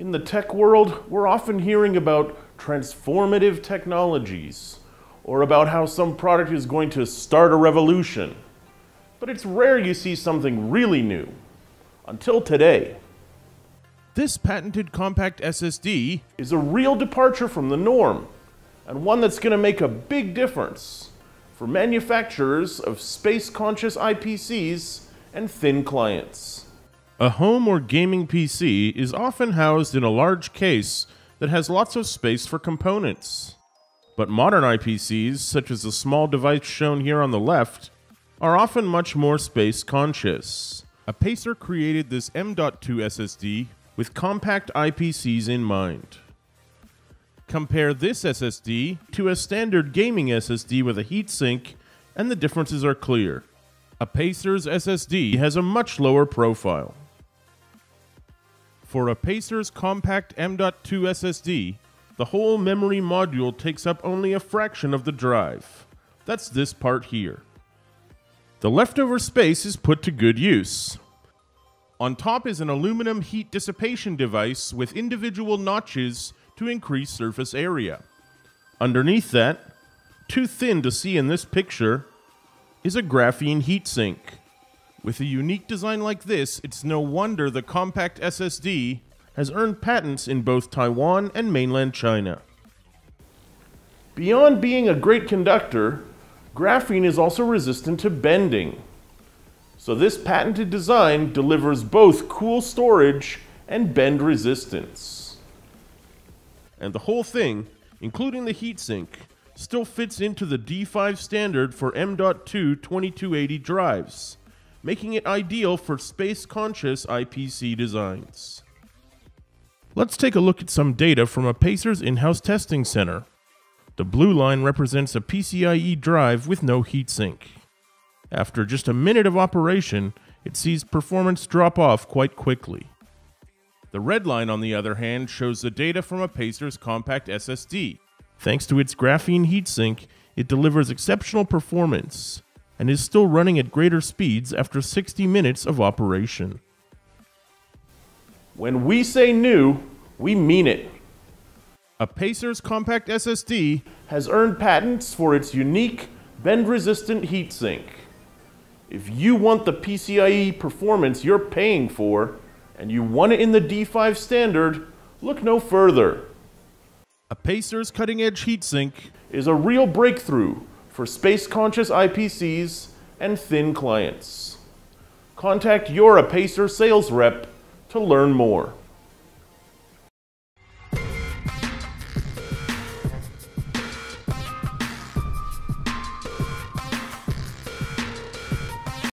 In the tech world, we're often hearing about transformative technologies, or about how some product is going to start a revolution. But it's rare you see something really new, until today. This patented compact SSD is a real departure from the norm, and one that's going to make a big difference for manufacturers of space-conscious IPCs and thin clients. A home or gaming PC is often housed in a large case that has lots of space for components. But modern IPCs, such as the small device shown here on the left, are often much more space conscious. Apacer created this M.2 SSD with compact IPCs in mind. Compare this SSD to a standard gaming SSD with a heatsink, and the differences are clear. Apacer's SSD has a much lower profile. For Apacer's compact M.2 SSD, the whole memory module takes up only a fraction of the drive. That's this part here. The leftover space is put to good use. On top is an aluminum heat dissipation device with individual notches to increase surface area. Underneath that, too thin to see in this picture, is a graphene heatsink. With a unique design like this, it's no wonder the compact SSD has earned patents in both Taiwan and mainland China. Beyond being a great conductor, graphene is also resistant to bending. So this patented design delivers both cool storage and bend resistance. And the whole thing, including the heatsink, still fits into the D5 standard for M.2 2280 drives, making it ideal for space-conscious IPC designs. Let's take a look at some data from Apacer's in-house testing center. The blue line represents a PCIe drive with no heatsink. After just a minute of operation, it sees performance drop off quite quickly. The red line, on the other hand, shows the data from Apacer's compact SSD. Thanks to its graphene heatsink, it delivers exceptional performance, and is still running at greater speeds after 60 minutes of operation. When we say new, we mean it. Apacer's compact SSD has earned patents for its unique, bend-resistant heatsink. If you want the PCIe performance you're paying for, and you want it in the D5 standard, look no further. Apacer's cutting-edge heatsink is a real breakthrough for space-conscious IPCs and thin clients. Contact your Apacer sales rep to learn more.